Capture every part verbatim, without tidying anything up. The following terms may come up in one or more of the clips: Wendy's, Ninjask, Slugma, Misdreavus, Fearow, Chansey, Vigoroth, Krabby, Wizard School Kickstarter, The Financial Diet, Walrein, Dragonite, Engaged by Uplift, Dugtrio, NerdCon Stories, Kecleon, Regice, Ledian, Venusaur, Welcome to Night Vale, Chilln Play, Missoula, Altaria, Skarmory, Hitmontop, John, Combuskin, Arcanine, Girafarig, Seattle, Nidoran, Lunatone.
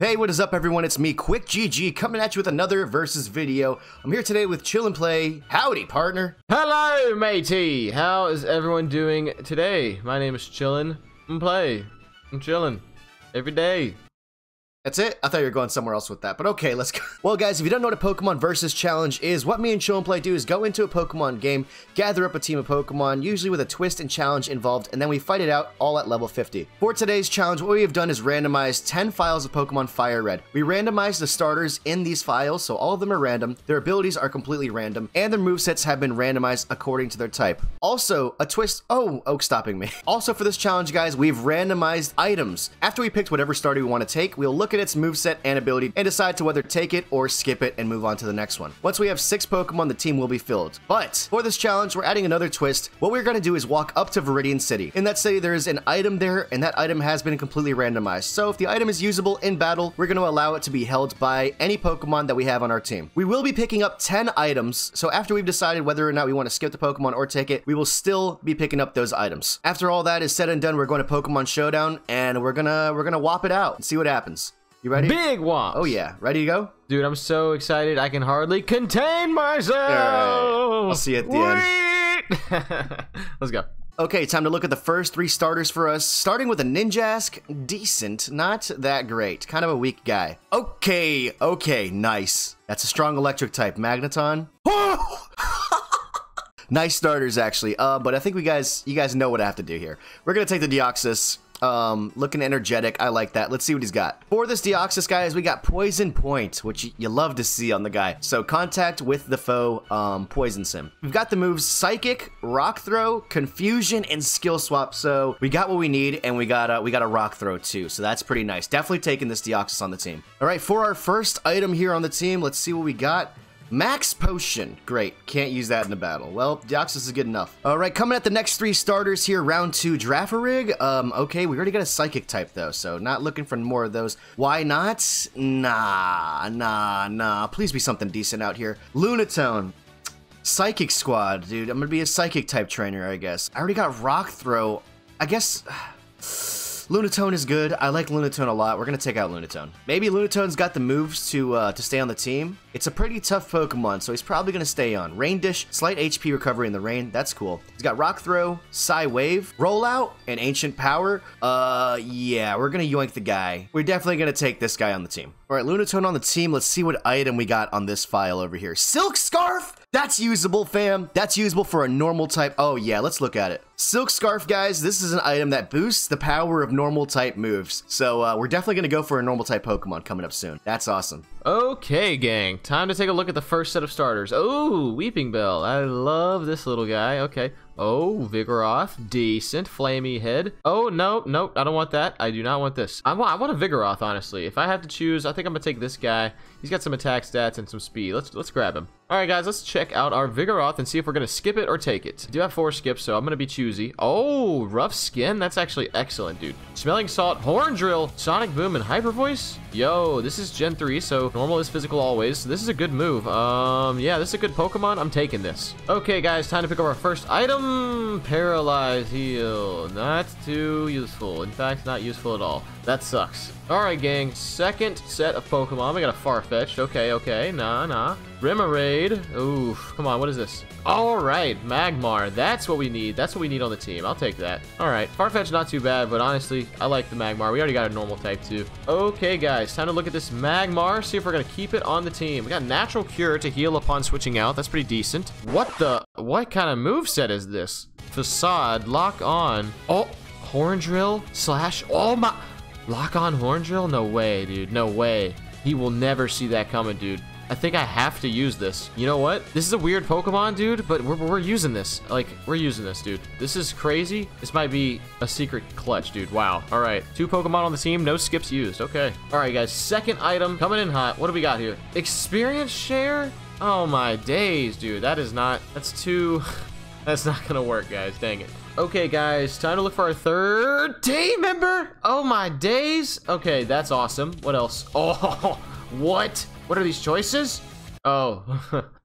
Hey, what is up everyone? It's me, QuickGG, coming at you with another Versus video. I'm here today with Chilln Play. Howdy, partner. Hello, matey. How is everyone doing today? My name is Chilln Play. I'm chilling every day. That's it? I thought you were going somewhere else with that, but okay, let's go. Well guys, if you don't know what a Pokemon Versus Challenge is, what me and Chilln Play do is go into a Pokemon game, gather up a team of Pokemon, usually with a twist and challenge involved, and then we fight it out all at level fifty. For today's challenge, what we have done is randomized ten files of Pokemon Fire Red. We randomized the starters in these files, so all of them are random, their abilities are completely random, and their movesets have been randomized according to their type. Also, a twist- oh, Oak's stopping me. Also for this challenge guys, we've randomized items. After we picked whatever starter we want to take, we'll look at its moveset and ability and decide to whether take it or skip it and move on to the next one. Once we have six Pokemon, the team will be filled. But for this challenge, we're adding another twist. What we're going to do is walk up to Viridian City. In that city, there is an item there, and that item has been completely randomized. So if the item is usable in battle, we're going to allow it to be held by any Pokemon that we have on our team. We will be picking up ten items, so after we've decided whether or not we want to skip the Pokemon or take it, we will still be picking up those items. After all that is said and done, we're going to Pokemon Showdown, and we're gonna we're gonna whop it out and see what happens. You ready? Big womp! Oh yeah, ready to go? Dude, I'm so excited I can hardly contain myself! All right. I'll see you at the Wait. end. Let's go. Okay, time to look at the first three starters for us, starting with a Ninjask. Decent, not that great. Kind of a weak guy. Okay, okay, nice. That's a strong electric type. Magneton. Nice starters, actually. Uh, but I think we guys, you guys know what I have to do here. We're gonna take the Deoxys. Um, looking energetic. I like that. Let's see what he's got. For this Deoxys, guys, we got Poison Point, which you love to see on the guy. So contact with the foe um, poisons him. We've got the moves Psychic, Rock Throw, Confusion, and Skill Swap. So we got what we need, and we got uh, we got a Rock Throw too. So that's pretty nice. Definitely taking this Deoxys on the team. All right, for our first item here on the team, let's see what we got. Max Potion. Great. Can't use that in a battle. Well, Deoxys is good enough. Alright, coming at the next three starters here, round two, Girafarig. Um, okay, we already got a Psychic type, though, so not looking for more of those. Why not? Nah, nah, nah. Please be something decent out here. Lunatone. Psychic Squad, dude. I'm gonna be a Psychic type trainer, I guess. I already got Rock Throw. I guess... Lunatone is good. I like Lunatone a lot. We're gonna take out Lunatone. Maybe Lunatone's got the moves to uh, to stay on the team. It's a pretty tough Pokemon, so he's probably gonna stay on. Rain Dish, slight H P recovery in the rain. That's cool. He's got Rock Throw, Psy Wave, Rollout, and Ancient Power. Uh, yeah, we're gonna yoink the guy. We're definitely gonna take this guy on the team. All right, Lunatone on the team. Let's see what item we got on this file over here. Silk Scarf. That's usable, fam. That's usable for a normal type. Oh yeah, let's look at it. Silk Scarf, guys, this is an item that boosts the power of normal type moves. So uh, we're definitely gonna go for a normal type Pokemon coming up soon. That's awesome. Okay, gang, time to take a look at the first set of starters. Oh, Weepinbell, I love this little guy, okay. Oh, Vigoroth, decent, flamey head. Oh, no, no, I don't want that. I do not want this. I want, I want a Vigoroth, honestly. If I have to choose, I think I'm gonna take this guy. He's got some attack stats and some speed. Let's let's grab him. All right, guys, let's check out our Vigoroth and see if we're gonna skip it or take it. I do have four skips, so I'm gonna be choosy. Oh, Rough Skin, that's actually excellent, dude. Smelling Salt, Horn Drill, Sonic Boom, and Hyper Voice. Yo, this is Gen three, so normal is physical always. So this is a good move. Um, yeah, this is a good Pokemon. I'm taking this. Okay, guys, time to pick up our first item. Paralyze heal. Not too useful. In fact, not useful at all. That sucks. Alright, gang. Second set of Pokemon. We got a Farfetch'd. Okay, okay. Nah, nah. Remoraid. Oof. Come on, what is this? Alright, Magmar. That's what we need. That's what we need on the team. I'll take that. Alright. Farfetch'd not too bad, but honestly, I like the Magmar. We already got a normal type too. Okay, guys. Time to look at this Magmar. See if we're gonna keep it on the team. We got Natural Cure to heal upon switching out. That's pretty decent. What the? What kind of moveset is this? Facade. Lock on. Oh! Horn Drill slash oh my lock on Horn Drill? No way, dude. No way. He will never see that coming, dude. I think I have to use this. You know what? This is a weird Pokemon, dude, but we're, we're using this. Like, we're using this, dude. This is crazy. This might be a secret clutch, dude. Wow. All right. Two Pokemon on the team. No skips used. Okay. All right, guys. Second item coming in hot. What do we got here? Experience share? Oh, my days, dude. That is not... That's too... That's not gonna work, guys. Dang it. Okay, guys, time to look for our third team member. Oh, my days. Okay, that's awesome. What else? Oh, what? What are these choices? Oh,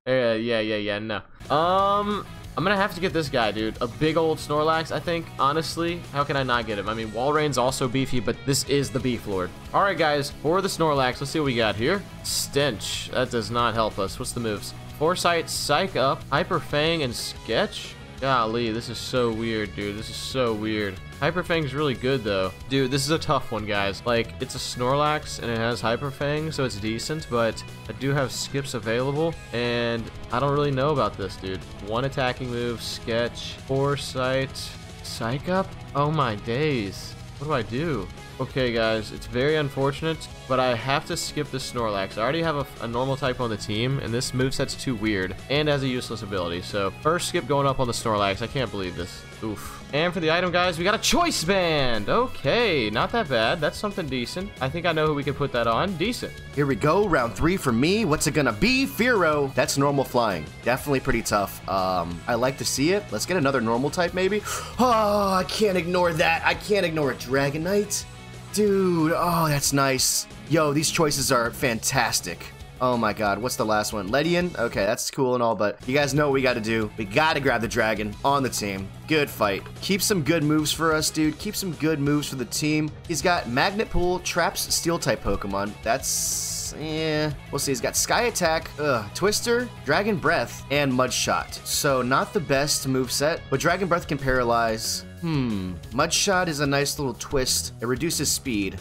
yeah, yeah, yeah, yeah, no. Um, I'm gonna have to get this guy, dude. A big old Snorlax, I think. Honestly, how can I not get him? I mean, Walrein's also beefy, but this is the Beef Lord. All right, guys, for the Snorlax, let's see what we got here. Stench. That does not help us. What's the moves? Foresight, Psych Up, Hyper Fang, and Sketch? Golly, this is so weird, dude. This is so weird. Hyper Fang's really good, though. Dude, this is a tough one, guys. Like, it's a Snorlax, and it has Hyper Fang, so it's decent, but I do have skips available, and I don't really know about this, dude. One attacking move, Sketch, Foresight, Psych Up? Oh my days. What do I do? Okay, guys, it's very unfortunate, but I have to skip the Snorlax. I already have a, a normal type on the team, and this moveset's too weird and has a useless ability. So, first skip going up on the Snorlax. I can't believe this. Oof. And for the item, guys, we got a Choice Band. Okay, not that bad. That's something decent. I think I know who we can put that on. Decent. Here we go. Round three for me. What's it gonna be? Fearow. That's normal flying. Definitely pretty tough. Um, I like to see it. Let's get another normal type, maybe. Oh, I can't ignore that. I can't ignore a Dragonite. Dude, oh, that's nice. Yo, these choices are fantastic. Oh my god, what's the last one? Ledian? Okay, that's cool and all, but you guys know what we gotta do. We gotta grab the dragon on the team. Good fight. Keep some good moves for us, dude. Keep some good moves for the team. He's got Magnet Pool, Traps, Steel-type Pokemon. That's... eh. We'll see, he's got Sky Attack, ugh, Twister, Dragon Breath, and Mud Shot. So, not the best moveset, but Dragon Breath can paralyze... Hmm, Mud Shot is a nice little twist. It reduces speed.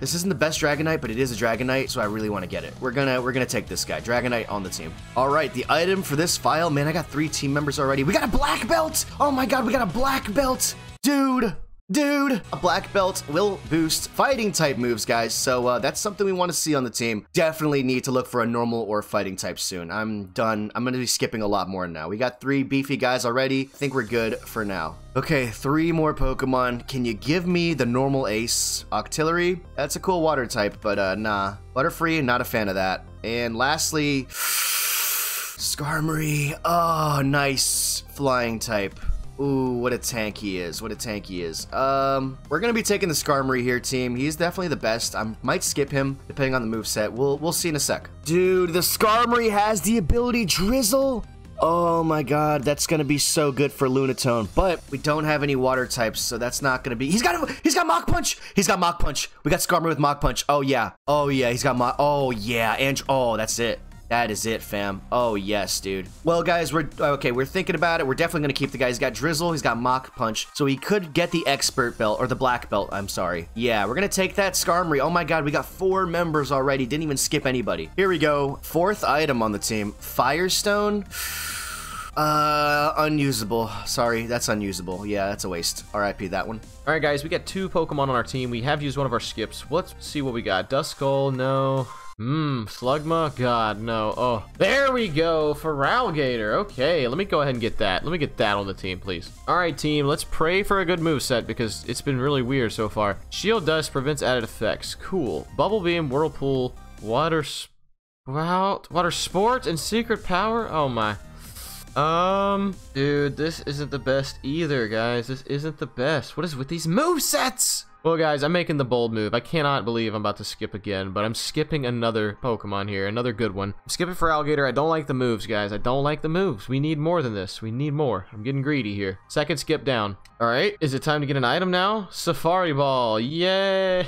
This isn't the best Dragonite, but it is a Dragonite, so I really want to get it. We're gonna, we're gonna take this guy. Dragonite on the team. All right, the item for this file, man, I got three team members already. We got a black belt! Oh my god, we got a black belt! Dude! Dude, a black belt will boost fighting type moves, guys. So uh, that's something we want to see on the team. Definitely need to look for a normal or fighting type soon. I'm done. I'm going to be skipping a lot more now. We got three beefy guys already. I think we're good for now. Okay, three more Pokemon. Can you give me the normal ace? Octillery, that's a cool water type, but uh, nah. Butterfree, not a fan of that. And lastly, Skarmory. Oh, nice flying type. Ooh, what a tank he is. What a tank he is. Um, we're going to be taking the Skarmory here, team. He's definitely the best. I might skip him, depending on the moveset. We'll, we'll see in a sec. Dude, the Skarmory has the ability Drizzle. Oh my god, that's going to be so good for Lunatone. But we don't have any water types, so that's not going to be... He's got he's got Mach Punch! He's got Mach Punch. We got Skarmory with Mach Punch. Oh, yeah. Oh, yeah. He's got Mach... Oh, yeah. And... Oh, that's it. That is it, fam. Oh, yes, dude. Well, guys, we're... Okay, we're thinking about it. We're definitely going to keep the guy. He's got Drizzle. He's got Mach Punch. So he could get the Expert Belt, or the Black Belt, I'm sorry. Yeah, we're going to take that Skarmory. Oh, my God. We got four members already. Didn't even skip anybody. Here we go. Fourth item on the team. Firestone. Uh, unusable. Sorry, that's unusable. Yeah, that's a waste. R I P that one. All right, guys, we got two Pokemon on our team. We have used one of our skips. Let's see what we got. Duskull, no... Mmm, Slugma? God, no. Oh, there we go. Feraligatr. Okay, let me go ahead and get that. Let me get that on the team, please. All right, team. Let's pray for a good moveset because it's been really weird so far. Shield Dust prevents added effects. Cool. Bubble Beam, Whirlpool, Water Spout, Water Sport, and Secret Power? Oh, my. Um, dude, this isn't the best either, guys. This isn't the best. What is with these movesets? Well, guys, I'm making the bold move. I cannot believe I'm about to skip again, but I'm skipping another Pokemon here, another good one. I'm skipping Feraligatr. I don't like the moves, guys. I don't like the moves. We need more than this. We need more. I'm getting greedy here. Second skip down. All right. Is it time to get an item now? Safari Ball. Yay.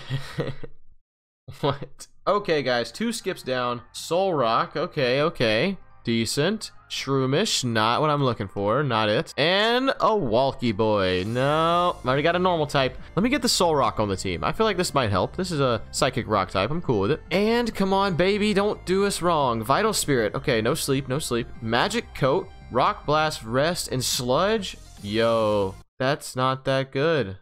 What? Okay, guys. Two skips down. Solrock. Okay, okay. Decent. Shroomish, not what I'm looking for, not it. And a Walky Boy. No, I already got a normal type. Let me get the Solrock on the team. I feel like this might help. This is a Psychic Rock type. I'm cool with it. And come on, baby, don't do us wrong. Vital Spirit. Okay, no sleep, no sleep. Magic Coat, Rock Blast, Rest, and Sludge. Yo, that's not that good.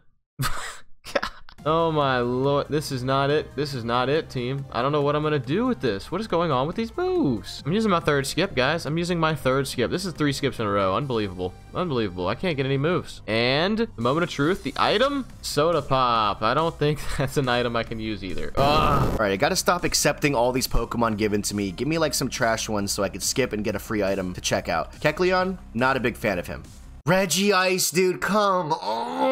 Oh my lord, this is not it. This is not it, team. I don't know what I'm gonna do with this. What is going on with these moves? I'm using my third skip, guys. I'm using my third skip. This is three skips in a row. Unbelievable. Unbelievable. I can't get any moves. And the moment of truth, the item? Soda Pop. I don't think that's an item I can use either. Ugh. All right, I gotta stop accepting all these Pokemon given to me. Give me like some trash ones so I could skip and get a free item to check out. Kecleon, not a big fan of him. Regice, dude, come on.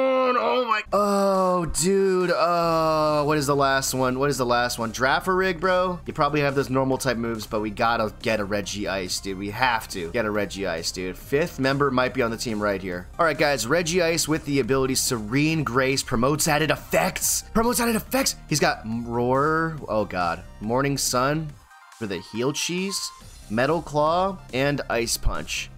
Oh my. Oh, dude. Oh, what is the last one? What is the last one? Girafarig, bro. You probably have those normal type moves, but we gotta get a Regice, dude. We have to get a Regice, dude. Fifth member might be on the team right here. All right, guys. Regice with the ability Serene Grace promotes added effects. Promotes added effects. He's got Roar. Oh, God. Morning Sun for the Heal Cheese, Metal Claw, and Ice Punch.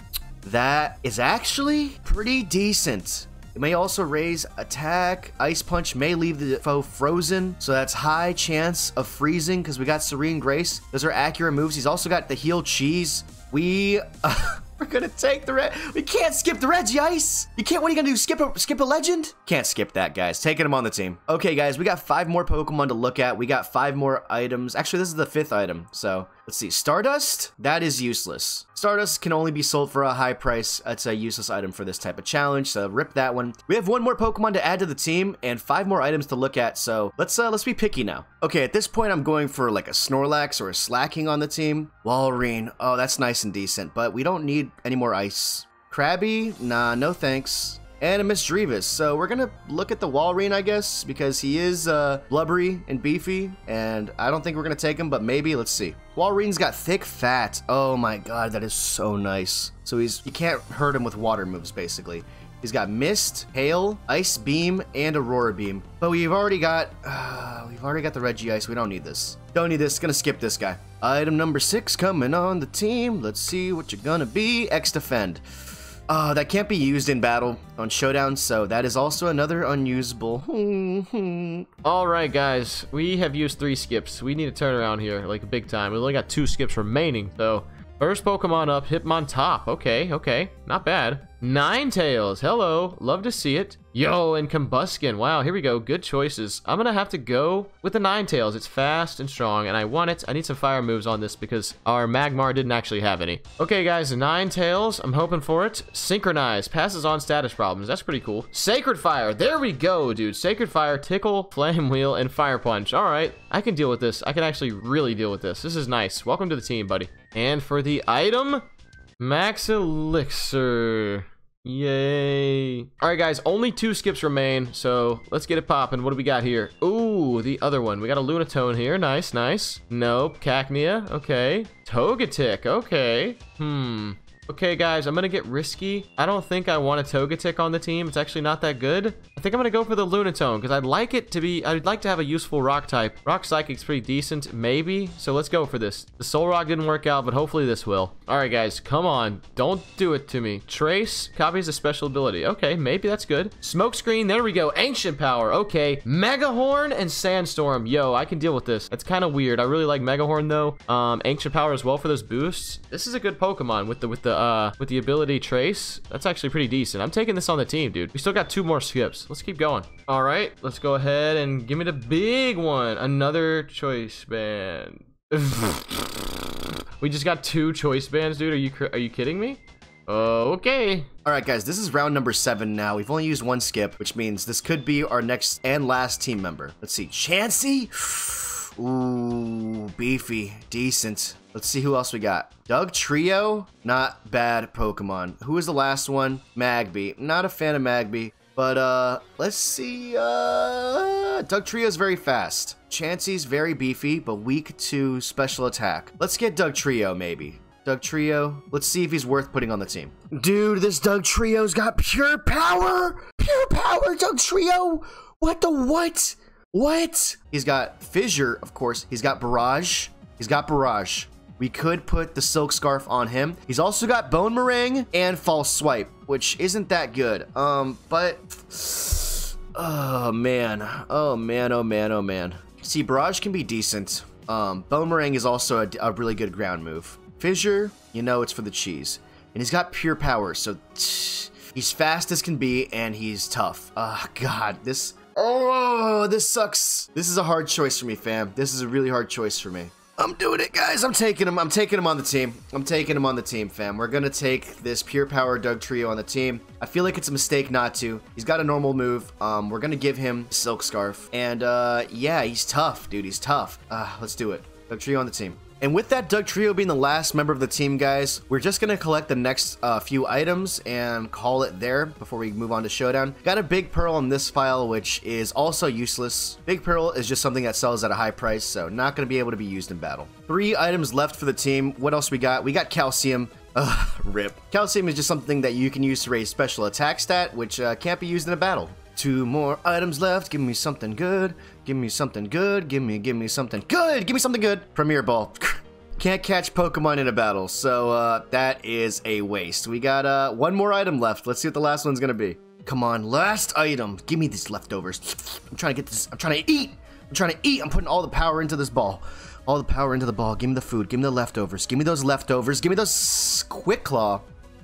That is actually pretty decent. It may also raise attack. Ice Punch may leave the foe frozen, so that's high chance of freezing because we got Serene Grace. Those are accurate moves. He's also got the Heal Cheese. We... Uh, we're gonna take the red. We can't skip the Regice. You can't. What are you gonna do? Skip a skip a legend? Can't skip that, guys. Taking him on the team. Okay, guys, we got five more Pokemon to look at. We got five more items. Actually, this is the fifth item. So let's see. Stardust. That is useless. Stardust can only be sold for a high price. It's a useless item for this type of challenge. So rip that one. We have one more Pokemon to add to the team and five more items to look at. So let's uh, let's be picky now. Okay, at this point, I'm going for like a Snorlax or a Slacking on the team. Walrein. Oh, that's nice and decent, but we don't need any more ice. Krabby? Nah, no thanks. And a Misdreavus. So we're gonna look at the Walrein, I guess, because he is uh, blubbery and beefy, and I don't think we're gonna take him, but maybe, let's see. Walrein's got thick fat. Oh my god, that is so nice. So he's, you can't hurt him with water moves, basically. He's got Mist, Hail, Ice Beam, and Aurora Beam. But we've already got, uh, we've already got the Regice. We don't need this. Don't need this. Gonna skip this guy. Item number six coming on the team. Let's see what you're gonna be. X Defend. Uh, that can't be used in battle on Showdown, so that is also another unusable. All right, guys. We have used three skips. We need to turn around here, like, big time. We only got two skips remaining, though. First Pokemon up, Hitmontop. Okay, okay. Not bad. Ninetales. Hello. Love to see it. Yo, and Combuskin. Wow, here we go. Good choices. I'm going to have to go with the Ninetales. It's fast and strong, and I want it. I need some fire moves on this because our Magmar didn't actually have any. Okay, guys. Ninetales. I'm hoping for it. Synchronize. Passes on status problems. That's pretty cool. Sacred Fire. There we go, dude. Sacred Fire, Tickle, Flame Wheel, and Fire Punch. All right. I can deal with this. I can actually really deal with this. This is nice. Welcome to the team, buddy. And for the item, Max Elixir. Yay. All right, guys, only two skips remain, so let's get it popping. What do we got here? Ooh, the other one. We got a Lunatone here. Nice, nice. Nope. Cacnea. Okay. Togetic. Okay. Hmm. Okay, guys, I'm gonna get risky. I don't think I want a Togetic on the team. It's actually not that good. I think I'm gonna go for the Lunatone because I'd like it to be, I'd like to have a useful rock type. Rock Psychic's pretty decent, maybe. So let's go for this. The Solrock didn't work out, but hopefully this will. All right, guys, come on. Don't do it to me. Trace copies a special ability. Okay, maybe that's good. Smokescreen, there we go. Ancient Power, okay. Megahorn and Sandstorm. Yo, I can deal with this. That's kind of weird. I really like Megahorn though. Um, Ancient Power as well for those boosts. This is a good Pokemon with the, with the, Uh, with the ability Trace. That's actually pretty decent. I'm taking this on the team, dude. We still got two more skips. Let's keep going. All right, let's go ahead and give me the big one. Another choice band. We just got two choice bands, dude. Are you are you kidding me? Okay. All right, guys, this is round number seven now. We've only used one skip, which means this could be our next and last team member. Let's see. Chansey. Ooh, beefy. Decent. Let's see who else we got. Dugtrio, not bad Pokemon. Who is the last one? Magby. Not a fan of Magby, but uh, let's see. Uh, Dugtrio's very fast. Chansey's very beefy, but weak to special attack. Let's get Dugtrio maybe. Dugtrio. Let's see if he's worth putting on the team. Dude, this Dugtrio's got pure power. Pure power, Dugtrio. What the what? What? He's got Fissure, of course. He's got Barrage. He's got Barrage. We could put the Silk Scarf on him. He's also got Bone Meringue and False Swipe, which isn't that good. Um, but, oh man, oh man, oh man, oh man. See, Barrage can be decent. Um, Bone Meringue is also a, a really good ground move. Fissure, you know it's for the cheese. And he's got pure power, so he's fast as can be, and he's tough. Oh God, this, oh, this sucks. This is a hard choice for me, fam. This is a really hard choice for me. I'm doing it, guys. I'm taking him. I'm taking him on the team. I'm taking him on the team, fam. We're going to take this Pure Power Dugtrio on the team. I feel like it's a mistake not to. He's got a normal move. Um, we're going to give him Silk Scarf. And, uh, yeah, he's tough, dude. He's tough. Uh, let's do it. Dugtrio on the team. And with that Dugtrio being the last member of the team, guys, we're just gonna collect the next uh, few items and call it there before we move on to Showdown. Got a Big Pearl in this file, which is also useless. Big Pearl is just something that sells at a high price, so not gonna be able to be used in battle. Three items left for the team. What else we got? We got Calcium. Ugh, rip. Calcium is just something that you can use to raise special attack stat, which uh, can't be used in a battle. Two more items left. Give me something good. Give me something good. Give me, give me something good. Give me something good. Premier Ball. Can't catch Pokemon in a battle, so uh, that is a waste. We got uh, one more item left. Let's see what the last one's gonna be. Come on, last item. Give me these leftovers. I'm trying to get this. I'm trying to eat. I'm trying to eat. I'm putting all the power into this ball. All the power into the ball. Give me the food. Give me the leftovers. Give me those leftovers. Give me those Quick Claw.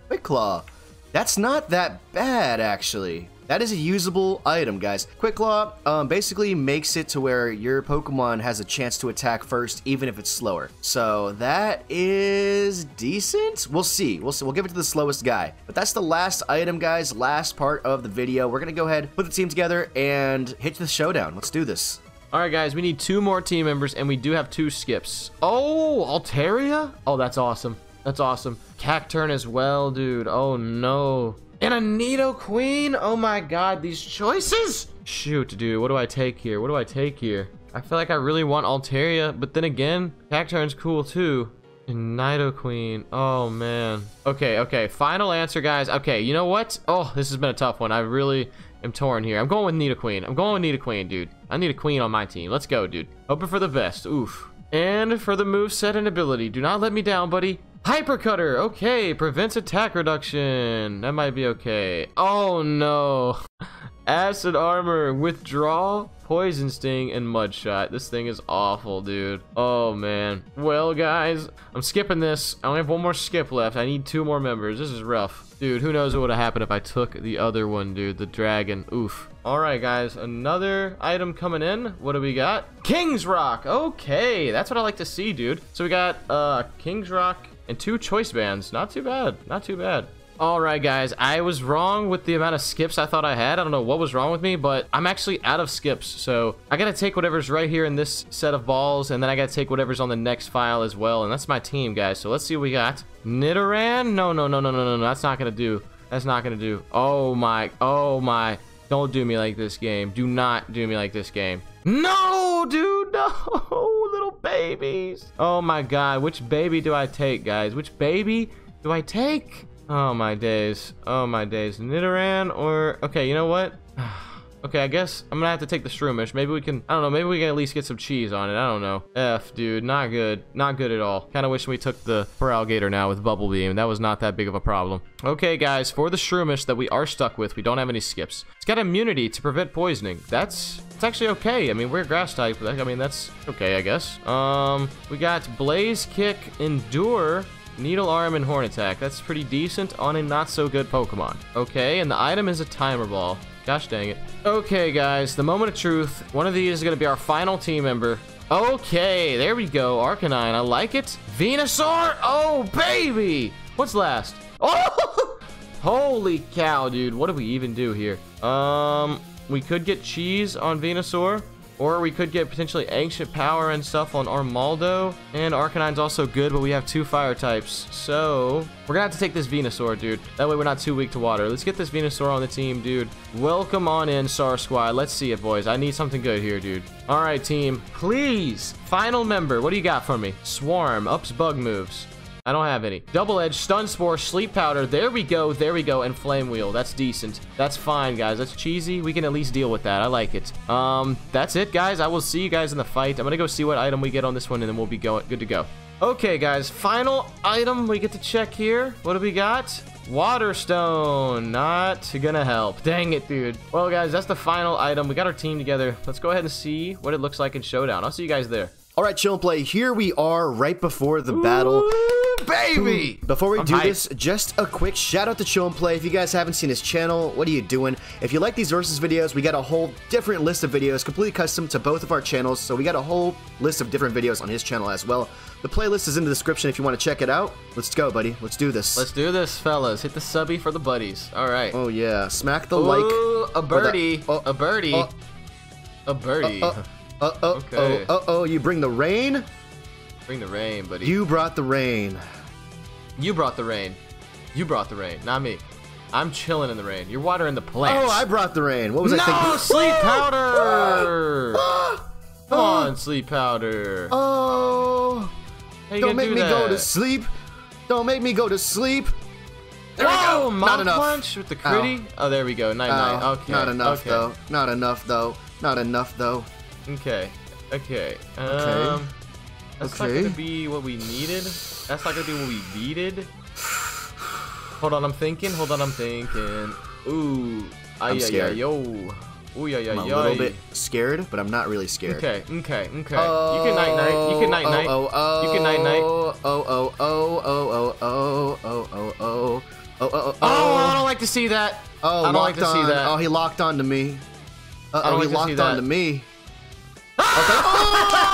Quick Claw. That's not that bad, actually. That is a usable item, guys. Quick Claw um, basically makes it to where your Pokemon has a chance to attack first, even if it's slower. So that is decent. We'll see. We'll see. We'll give it to the slowest guy. But that's the last item, guys. Last part of the video. We're gonna go ahead, put the team together, and hit the Showdown. Let's do this. All right, guys. We need two more team members, and we do have two skips. Oh, Altaria. Oh, that's awesome. That's awesome. Cacturne as well, dude. Oh no. And a Nidoqueen? Oh my god, these choices! Shoot, dude, what do I take here? What do I take here? I feel like I really want Altaria, but then again, Cacturne's cool too. And Nidoqueen, oh man. Okay, okay, final answer, guys. Okay, you know what? Oh, this has been a tough one. I really am torn here. I'm going with Nidoqueen. I'm going with Nidoqueen, dude. I need a queen on my team. Let's go, dude. Hoping for the best, oof. And for the moveset and ability, do not let me down, buddy. Hypercutter, okay, prevents attack reduction. That might be okay. Oh no. Acid Armor, Withdrawal, Poison Sting, and Mud Shot. This thing is awful, dude. Oh man. Well, guys, I'm skipping this. I only have one more skip left. I need two more members. This is rough. Dude, who knows what would have happened if I took the other one, dude. The dragon, oof. All right, guys, another item coming in. What do we got? King's Rock, okay. That's what I like to see, dude. So we got uh, King's Rock, and two choice bands. Not too bad. Not too bad. All right, guys. I was wrong with the amount of skips I thought I had. I don't know what was wrong with me, but I'm actually out of skips. So I got to take whatever's right here in this set of balls, and then I got to take whatever's on the next file as well. And that's my team, guys. So let's see what we got. Nidoran? No, no, no, no, no, no. That's not going to do. That's not going to do. Oh, my. Oh, my. Don't do me like this game. Do not do me like this game. No, dude, no, little babies. Oh my god, which baby do I take, guys? Which baby do I take? Oh my days, oh my days. Nidoran or, okay, you know what? Okay, I guess I'm gonna have to take the Shroomish. Maybe we can, I don't know, maybe we can at least get some cheese on it. I don't know. F, dude, not good. Not good at all. Kind of wish we took the Feraligatr now with Bubble Beam. That was not that big of a problem. Okay, guys, for the Shroomish that we are stuck with, we don't have any skips. It's got immunity to prevent poisoning. That's... It's actually okay. I mean, we're grass type. I mean, that's okay, I guess. Um, we got Blaze Kick, Endure, Needle Arm, and Horn Attack. That's pretty decent on a not-so-good Pokemon. Okay, and the item is a Timer Ball. Gosh dang it. Okay, guys, the moment of truth. One of these is going to be our final team member. Okay, there we go. Arcanine, I like it. Venusaur! Oh, baby! What's last? Oh! Holy cow, dude. What do we even do here? Um... We could get cheese on Venusaur, or we could get potentially Ancient Power and stuff on Armaldo. And Arcanine's also good, but we have two fire types. So we're gonna have to take this Venusaur, dude. That way we're not too weak to water. Let's get this Venusaur on the team, dude. Welcome on in, Star Squad. Let's see it, boys. I need something good here, dude. All right, team. Please. Final member. What do you got for me? Swarm. Ups bug moves. I don't have any. Double Edge, Stun Spore, Sleep Powder. There we go. There we go. And Flame Wheel. That's decent. That's fine, guys. That's cheesy. We can at least deal with that. I like it. Um, that's it, guys. I will see you guys in the fight. I'm going to go see what item we get on this one, and then we'll be going good to go. Okay, guys. Final item we get to check here. What do we got? Water Stone. Not gonna help. Dang it, dude. Well, guys, that's the final item. We got our team together. Let's go ahead and see what it looks like in Showdown. I'll see you guys there. All right, Chilln Play. Here we are right before the Ooh. Battle. Baby! Before we I'm do hyped. This, just a quick shout out to Chilln Play. If you guys haven't seen his channel, what are you doing? If you like these versus videos, we got a whole different list of videos, completely custom to both of our channels. So we got a whole list of different videos on his channel as well. The playlist is in the description if you want to check it out. Let's go, buddy. Let's do this. Let's do this, fellas. Hit the subby for the buddies. All right. Oh, yeah. Smack the Ooh, like. A birdie. The, oh, a birdie. Oh, a birdie. Uh-oh. Uh-oh. Uh-oh. You bring the rain. Bring the rain, buddy. You brought the rain. You brought the rain. You brought the rain, not me. I'm chilling in the rain. You're watering the plants. Oh, I brought the rain. What was no, I thinking? No, sleep powder. Come on, sleep powder. Oh. Don't make do me that? go to sleep. Don't make me go to sleep. There Whoa, we go. Not enough. Punch with the critty. Ow. Oh, there we go. Night, Ow. night. Okay. Not enough okay. though. Not enough though. Not enough though. Okay. Okay. Um, okay. That's okay. not gonna be what we needed. That's not gonna be what we needed. Hold on, I'm thinking. Hold on, I'm thinking. Ooh, ay, I'm scared. Ay, yo. Ooh, yeah, yeah, yeah. I'm a little bit scared, but I'm not really scared. Okay, okay, okay. Oh, you can night night. You can night night. Oh, oh, oh, you can night night. Oh, oh, oh, oh, oh, oh, oh, oh, oh, oh, oh, oh. Oh, I don't like to see that. Oh, I don't like to see that. Oh, he locked on to me. Uh oh, he locked on to me. Okay. Oh,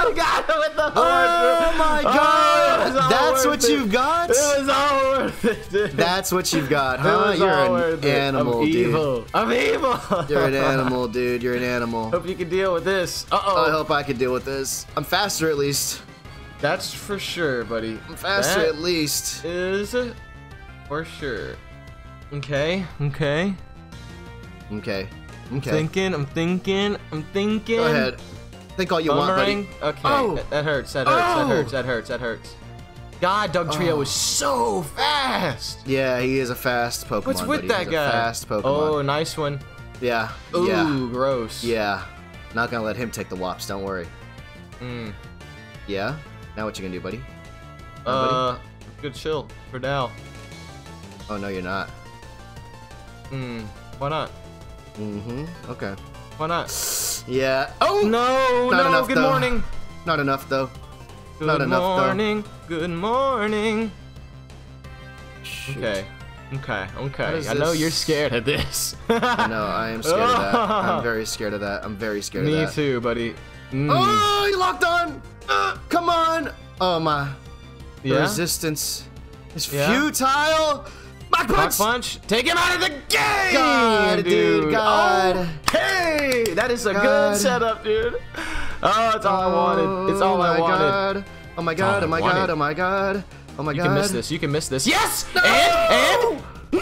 I got him with the horse. Oh my God. That's what it. you've got? It was all worth it, dude. That's what you've got, huh? You're an animal, I'm evil. dude. I'm evil. You're an animal, dude. You're an animal. Hope you can deal with this. Uh-oh. I hope I can deal with this. I'm faster, at least. That's for sure, buddy. I'm faster, that at least. Is for sure. Okay. Okay. Okay. Okay. Thinking. I'm thinking. I'm thinking. Go ahead. Think all you Bummering. want, buddy. Okay. Oh. That, that hurts. That hurts. Oh. That hurts. That hurts. That hurts. God, Dugtrio oh. is so fast. Yeah, he is a fast Pokemon. What's with buddy. that He's guy? A fast Pokemon. Oh, nice one. Yeah. Ooh, yeah. gross. Yeah. Not gonna let him take the wops. Don't worry. Mm. Yeah. Now what you gonna do, buddy? Uh, uh buddy? Good chill for now. Oh no, you're not. Hmm. Why not? Mm-hmm. Okay. Why not? Yeah. Oh no! Not no. Enough, good though. morning. Not enough though. Good Not enough, morning. Though. Good morning. Shoot. Okay. Okay. Okay. I know you're scared of this. I know. I am scared of that. I'm very scared of that. I'm very scared Me of that. Me too, buddy. Mm. Oh, he locked on. Uh, come on. Oh, my. Yeah? Resistance is yeah. futile. Back punch. Back punch. Take him out of the game. God, dude. dude. God. Hey, okay. That is a God. good setup, dude. Oh, it's all oh, I wanted. It's all I wanted. God. Oh my God, oh my wanted. God, oh my God, oh my God. You can miss this, you can miss this. Yes! No! And, and, no!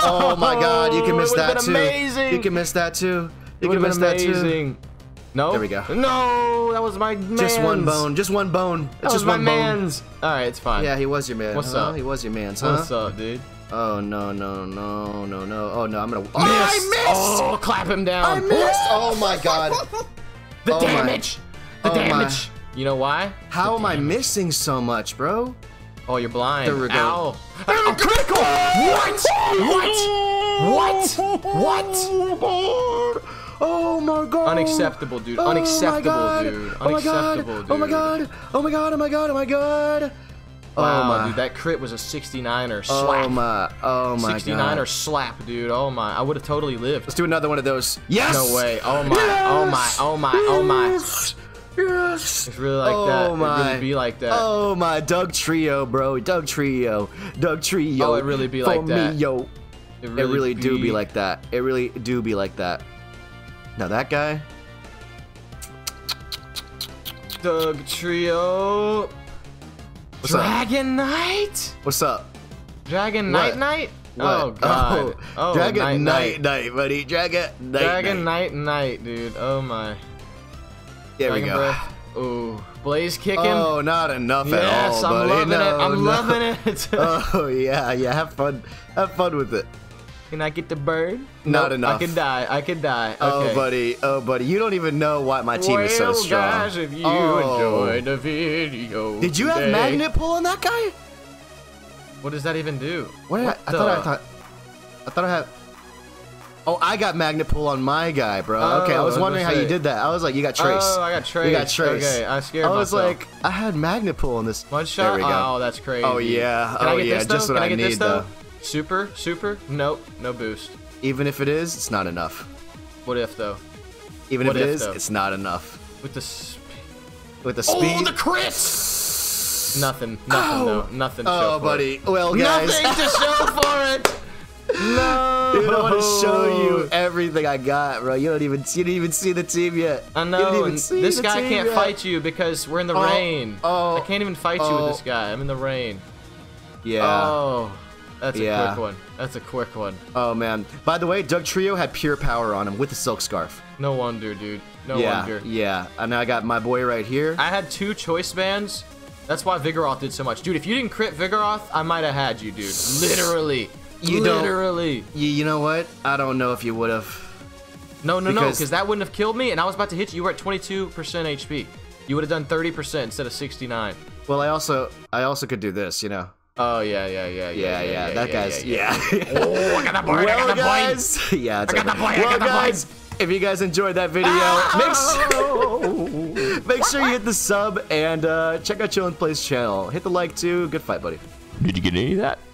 Oh my God, you can miss that been too. Amazing. You can miss that too. You can miss that too. No? There we go. No, that was my man's. Just one bone, just one bone. That it's just was one my man's. Bone. All right, it's fine. Yeah, he was your man. What's huh? up? He was your man's, huh? What's up, dude? Oh no no no no no! Oh no, I'm gonna. Oh, I missed! Oh, clap him down. I missed! Oh my God. The oh damage! My. The oh damage! My. You know why? How the am damage. I missing so much, bro? Oh, you're blind. There we go. Ow. Ow. Critical! What? What? What? What? Oh my God! Unacceptable, dude. Oh Unacceptable, dude. Oh Unacceptable, dude. Oh my God! Oh my God! Oh my God! Oh my God! Oh wow, my. dude, that crit was a sixty-niner slap. Oh my, oh my sixty-niner slap, dude. Oh my, I would have totally lived. Let's do another one of those. Yes! No way. Oh my, yes! oh my, oh my, oh my. Yes! yes! It's really like oh that. Oh my. It'd really be like that. Oh my, Dugtrio, bro. Dugtrio. Dugtrio. Oh, it'd really be like For that. Me, yo. It really, it really be... do be like that. It really do be like that. Now that guy. Dugtrio. What's Dragonite? Up? What's up? Dragon Knight Knight? Oh, God. Oh, oh, Dragon Knight Knight, buddy. Dragon Knight Dragon Knight Knight, dude. Oh, my. There Dragon we go. Breath. Ooh. Blaze kicking. Oh, not enough yes, at all, buddy. I'm loving no, it. I'm no. loving it. Oh, yeah, yeah. Have fun. Have fun with it. Can I get the bird? Not nope, enough. I can die. I can die. Okay. Oh, buddy. Oh, buddy. You don't even know why my team well, is so strong. Guys, if you oh. enjoyed the video Did you today. have magnet pull on that guy? What does that even do? What? what I, I thought I thought. I thought I had. Oh, I got magnet pull on my guy, bro. Oh, okay, I was wondering how you did that. I was like, you got Trace. Oh, I got Trace. You got Trace. Okay, I scared myself. I was myself. like, I had magnet pull on this. One shot? There we go. Oh, that's crazy. Oh, yeah. Can oh, yeah. This, just what I, I need, this, though. Super? Super? Nope. No boost. Even if it is, it's not enough. What if, though? Even if, if it is, though? it's not enough. With the speed. With the speed? Oh, the crits! Nothing. Nothing, oh. though. Nothing to oh, show buddy. for it. Well, guys. Nothing to show for it! No! Dude, I want to show you everything I got, bro. You don't even you didn't even see the team yet. I know. And this guy can't yet. fight you because we're in the oh, rain. Oh, I can't even fight oh. you with this guy. I'm in the rain. Yeah. Oh. That's a yeah. quick one. That's a quick one. Oh, man. By the way, Dugtrio had pure power on him with the silk scarf. No wonder, dude. No yeah, wonder. Yeah. And I got my boy right here. I had two choice bands. That's why Vigoroth did so much. Dude, if you didn't crit Vigoroth, I might have had you, dude. Literally. You Literally. You, you know what? I don't know if you would have. No, no, because no, because that wouldn't have killed me, and I was about to hit you. You were at twenty-two percent H P. You would have done thirty percent instead of sixty-nine. Well, I also, I also could do this, you know. Oh, yeah, yeah, yeah, yeah, yeah, yeah, yeah, yeah that yeah, guy's, yeah. yeah. Oh, I got that boy, well, I got that guys. boy. Yeah, it's I okay. got that boy, well, I got guys, that boy. If you guys enjoyed that video, make sure, make sure you hit the sub and uh, check out Chilln Play's channel. Hit the like, too. Good fight, buddy. Did you get any of that?